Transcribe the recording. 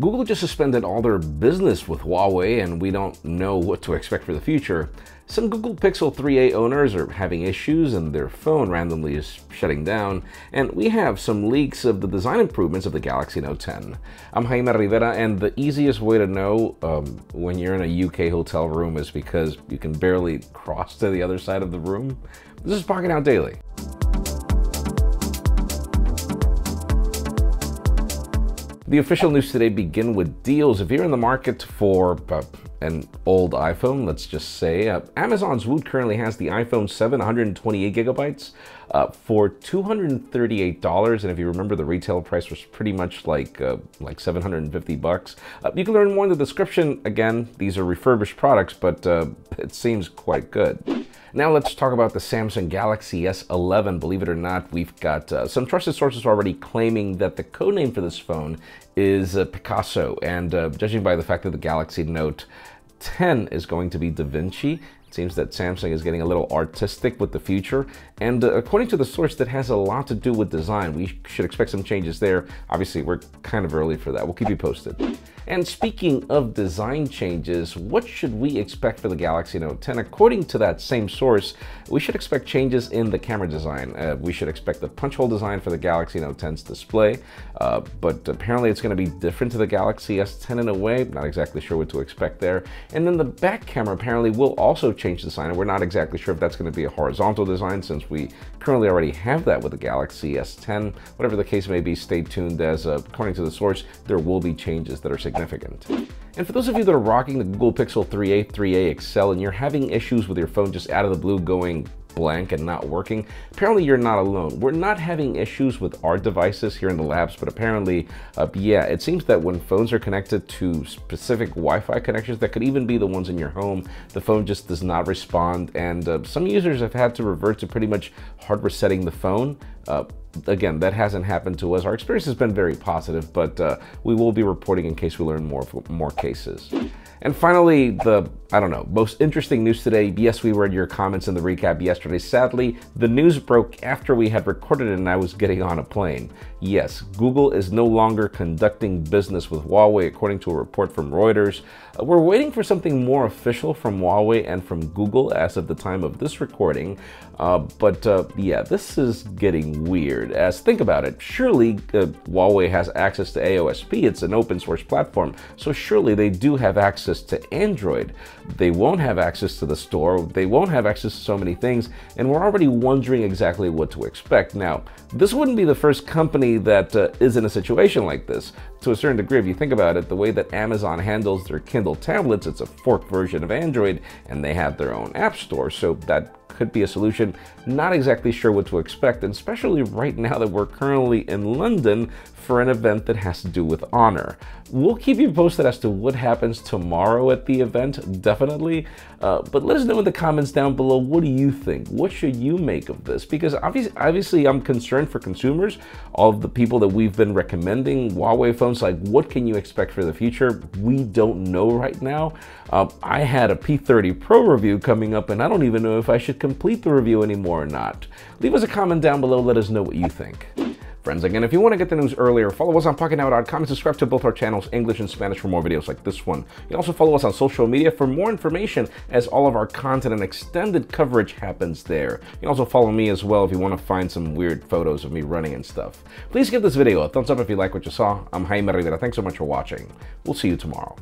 Google just suspended all their business with Huawei, and we don't know what to expect for the future. Some Google Pixel 3a owners are having issues and their phone randomly is shutting down, and we have some leaks of the design improvements of the Galaxy Note 10. I'm Jaime Rivera, and the easiest way to know when you're in a UK hotel room is because you can barely cross to the other side of the room. This is Pocketnow Daily. The official news today begin with deals. If you're in the market for an old iPhone, let's just say, Amazon's Woot currently has the iPhone 7, 128 gigabytes for $238. And if you remember, the retail price was pretty much like 750 bucks. You can learn more in the description. Again, these are refurbished products, but it seems quite good. Now let's talk about the Samsung Galaxy S11. Believe it or not, we've got some trusted sources already claiming that the codename for this phone is Picasso. And judging by the fact that the Galaxy Note 10 is going to be Da Vinci, it seems that Samsung is getting a little artistic with the future. And according to the source, that has a lot to do with design. We should expect some changes there. Obviously, we're kind of early for that. We'll keep you posted. And speaking of design changes, what should we expect for the Galaxy Note 10? According to that same source, we should expect changes in the camera design. We should expect the punch hole design for the Galaxy Note 10's display, but apparently it's going to be different to the Galaxy S10 in a way. Not exactly sure what to expect there. And then the back camera apparently will also change the design, and we're not exactly sure if that's going to be a horizontal design since we currently already have that with the Galaxy S10. Whatever the case may be, stay tuned, as according to the source, there will be changes that are significant. And for those of you that are rocking the Google Pixel 3a, 3a XL, and you're having issues with your phone just out of the blue going blank and not working, apparently you're not alone. We're not having issues with our devices here in the labs, but apparently, yeah, it seems that when phones are connected to specific Wi-Fi connections that could even be the ones in your home, the phone just does not respond, and some users have had to revert to pretty much hard resetting the phone. Again, that hasn't happened to us. Our experience has been very positive, but we will be reporting in case we learn more cases. And finally, the, I don't know, most interesting news today. Yes, we read your comments in the recap yesterday. Sadly, the news broke after we had recorded it and I was getting on a plane. Yes, Google is no longer conducting business with Huawei, according to a report from Reuters. We're waiting for something more official from Huawei and from Google as of the time of this recording. Yeah, this is getting weird. As think about it, surely Huawei has access to AOSP. It's an open source platform, so surely they do have access to Android. They won't have access to the store. They won't have access to so many things, and we're already wondering exactly what to expect. Now, this wouldn't be the first company that is in a situation like this. To a certain degree, if you think about it, the way that Amazon handles their Kindle tablets, it's a forked version of Android, and they have their own app store, so that could be a solution. Not exactly sure what to expect, and especially right now that we're currently in London for an event that has to do with Honor. We'll keep you posted as to what happens tomorrow at the event, definitely, but let us know in the comments down below, what do you think? What should you make of this? Because obviously I'm concerned for consumers, all of the people that we've been recommending Huawei phones, like what can you expect for the future? We don't know right now. I had a P30 Pro review coming up and I don't even know if I should complete the review anymore or not. Leave us a comment down below, let us know what you think. Friends, again, if you want to get the news earlier, follow us on Pocketnow.com and subscribe to both our channels, English and Spanish, for more videos like this one. You can also follow us on social media for more information, as all of our content and extended coverage happens there. You can also follow me as well if you want to find some weird photos of me running and stuff. Please give this video a thumbs up if you like what you saw. I'm Jaime Rivera, thanks so much for watching. We'll see you tomorrow.